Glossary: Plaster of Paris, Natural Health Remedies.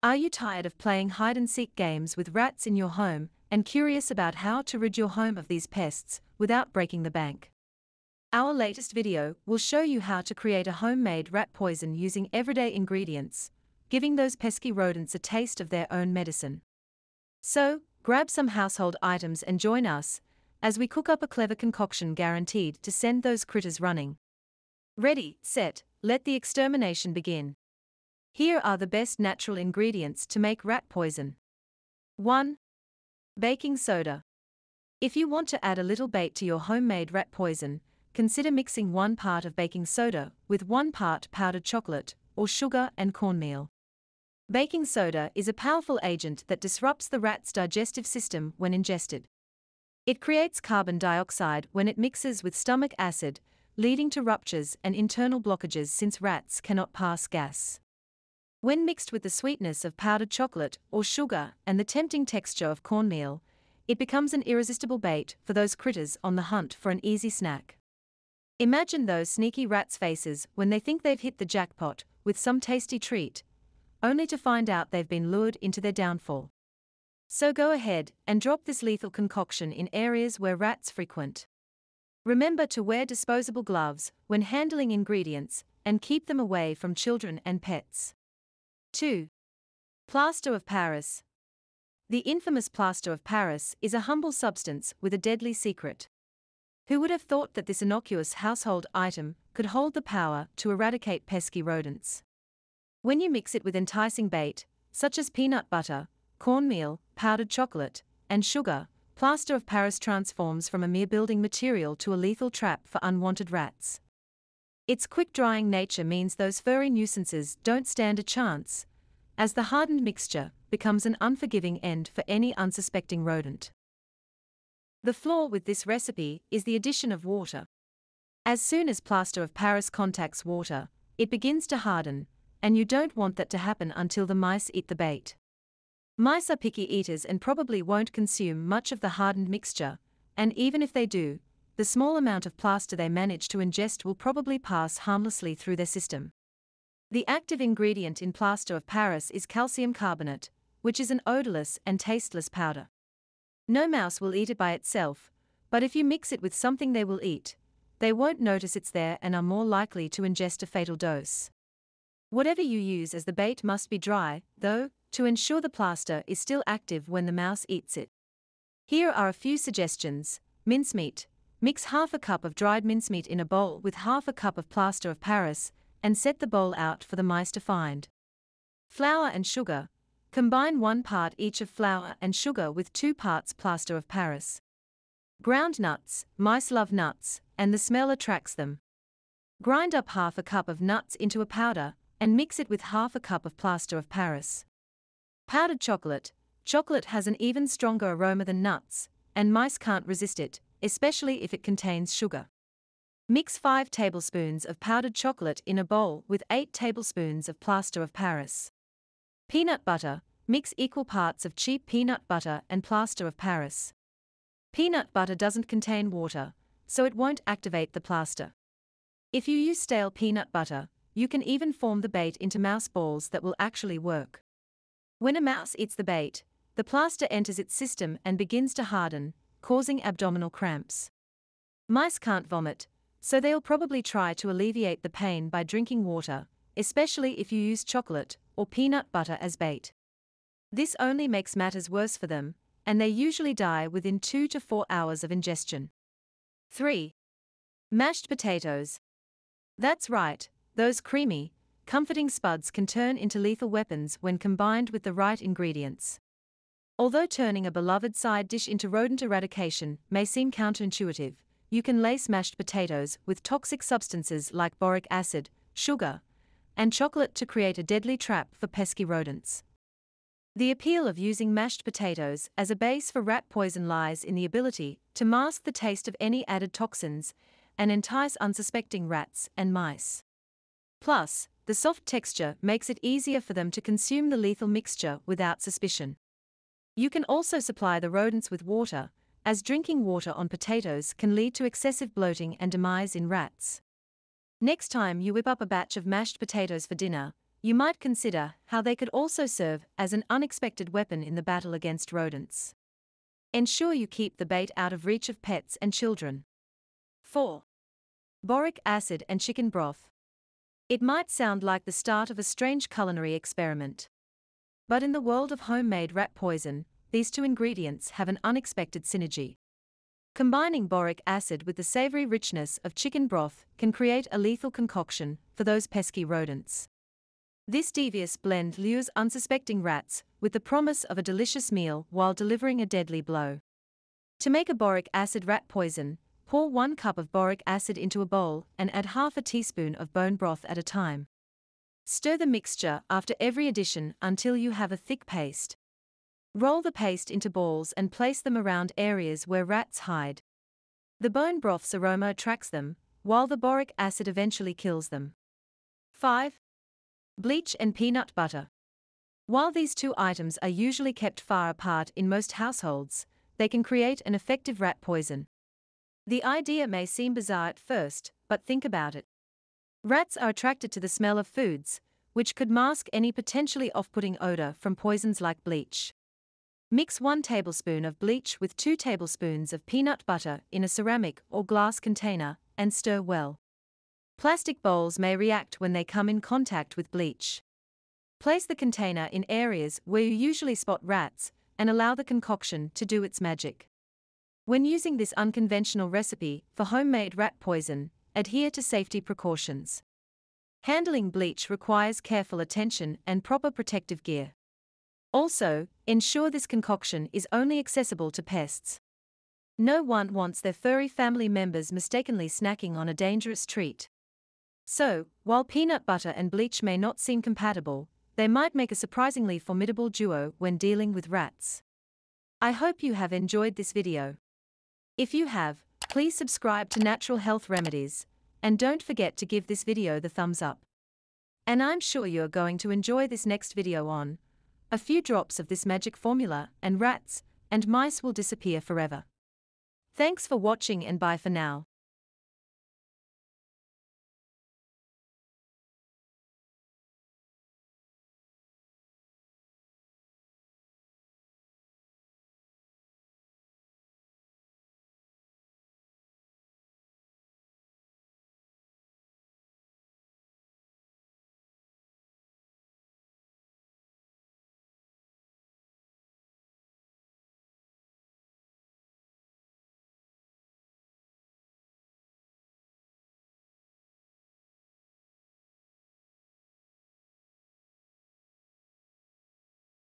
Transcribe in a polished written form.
Are you tired of playing hide-and-seek games with rats in your home and curious about how to rid your home of these pests without breaking the bank? Our latest video will show you how to create a homemade rat poison using everyday ingredients, giving those pesky rodents a taste of their own medicine. So, grab some household items and join us as we cook up a clever concoction guaranteed to send those critters running. Ready, set, let the extermination begin. Here are the best natural ingredients to make rat poison. 1. Baking soda. If you want to add a little bait to your homemade rat poison, consider mixing 1 part of baking soda with 1 part powdered chocolate or sugar and cornmeal. Baking soda is a powerful agent that disrupts the rat's digestive system when ingested. It creates carbon dioxide when it mixes with stomach acid, leading to ruptures and internal blockages since rats cannot pass gas. When mixed with the sweetness of powdered chocolate or sugar and the tempting texture of cornmeal, it becomes an irresistible bait for those critters on the hunt for an easy snack. Imagine those sneaky rats' faces when they think they've hit the jackpot with some tasty treat, only to find out they've been lured into their downfall. So go ahead and drop this lethal concoction in areas where rats frequent. Remember to wear disposable gloves when handling ingredients and keep them away from children and pets. 2. Plaster of Paris. The infamous plaster of Paris is a humble substance with a deadly secret. Who would have thought that this innocuous household item could hold the power to eradicate pesky rodents? When you mix it with enticing bait, such as peanut butter, cornmeal, powdered chocolate, and sugar, plaster of Paris transforms from a mere building material to a lethal trap for unwanted rats. Its quick-drying nature means those furry nuisances don't stand a chance, as the hardened mixture becomes an unforgiving end for any unsuspecting rodent. The flaw with this recipe is the addition of water. As soon as plaster of Paris contacts water, it begins to harden, and you don't want that to happen until the mice eat the bait. Mice are picky eaters and probably won't consume much of the hardened mixture, and even if they do, the small amount of plaster they manage to ingest will probably pass harmlessly through their system. The active ingredient in plaster of Paris is calcium carbonate, which is an odorless and tasteless powder. No mouse will eat it by itself, but if you mix it with something they will eat, they won't notice it's there and are more likely to ingest a fatal dose. Whatever you use as the bait must be dry, though, to ensure the plaster is still active when the mouse eats it. Here are a few suggestions. Mincemeat. Mix half a cup of dried mincemeat in a bowl with half a cup of plaster of Paris and set the bowl out for the mice to find. Flour and sugar. Combine 1 part each of flour and sugar with 2 parts plaster of Paris. Ground nuts. Mice love nuts, and the smell attracts them. Grind up half a cup of nuts into a powder and mix it with half a cup of plaster of Paris. Powdered chocolate. Chocolate has an even stronger aroma than nuts, and mice can't resist it, especially if it contains sugar. Mix 5 tablespoons of powdered chocolate in a bowl with 8 tablespoons of plaster of Paris. Peanut butter. Mix equal parts of cheap peanut butter and plaster of Paris. Peanut butter doesn't contain water, so it won't activate the plaster. If you use stale peanut butter, you can even form the bait into mouse balls that will actually work. When a mouse eats the bait, the plaster enters its system and begins to harden, causing abdominal cramps. Mice can't vomit, so they'll probably try to alleviate the pain by drinking water, especially if you use chocolate or peanut butter as bait. This only makes matters worse for them, and they usually die within 2 to 4 hours of ingestion. 3. Mashed potatoes. That's right, those creamy, comforting spuds can turn into lethal weapons when combined with the right ingredients. Although turning a beloved side dish into rodent eradication may seem counterintuitive, you can lace mashed potatoes with toxic substances like boric acid, sugar, and chocolate to create a deadly trap for pesky rodents. The appeal of using mashed potatoes as a base for rat poison lies in the ability to mask the taste of any added toxins and entice unsuspecting rats and mice. Plus, the soft texture makes it easier for them to consume the lethal mixture without suspicion. You can also supply the rodents with water, as drinking water on potatoes can lead to excessive bloating and demise in rats. Next time you whip up a batch of mashed potatoes for dinner, You might consider how they could also serve as an unexpected weapon in the battle against rodents. Ensure you keep the bait out of reach of pets and children. 4. Boric acid and chicken broth. It might sound like the start of a strange culinary experiment, but in the world of homemade rat poison, these two ingredients have an unexpected synergy. Combining boric acid with the savory richness of chicken broth can create a lethal concoction for those pesky rodents. This devious blend lures unsuspecting rats with the promise of a delicious meal while delivering a deadly blow. To make a boric acid rat poison, pour 1 cup of boric acid into a bowl and add half a teaspoon of bone broth at a time. Stir the mixture after every addition until you have a thick paste. Roll the paste into balls and place them around areas where rats hide. The bone broth's aroma attracts them, while the boric acid eventually kills them. 5. Bleach and peanut butter. While these two items are usually kept far apart in most households, they can create an effective rat poison. The idea may seem bizarre at first, but think about it. Rats are attracted to the smell of foods, which could mask any potentially off-putting odor from poisons like bleach. Mix 1 tablespoon of bleach with 2 tablespoons of peanut butter in a ceramic or glass container and stir well. Plastic bowls may react when they come in contact with bleach. Place the container in areas where you usually spot rats and allow the concoction to do its magic. When using this unconventional recipe for homemade rat poison, adhere to safety precautions. Handling bleach requires careful attention and proper protective gear. Also, ensure this concoction is only accessible to pests. No one wants their furry family members mistakenly snacking on a dangerous treat. So, while peanut butter and bleach may not seem compatible, they might make a surprisingly formidable duo when dealing with rats. I hope you have enjoyed this video. If you have, please subscribe to Natural Health Remedies, and don't forget to give this video the thumbs up. And I'm sure you're going to enjoy this next video on a few drops of this magic formula and rats and mice will disappear forever. Thanks for watching and bye for now.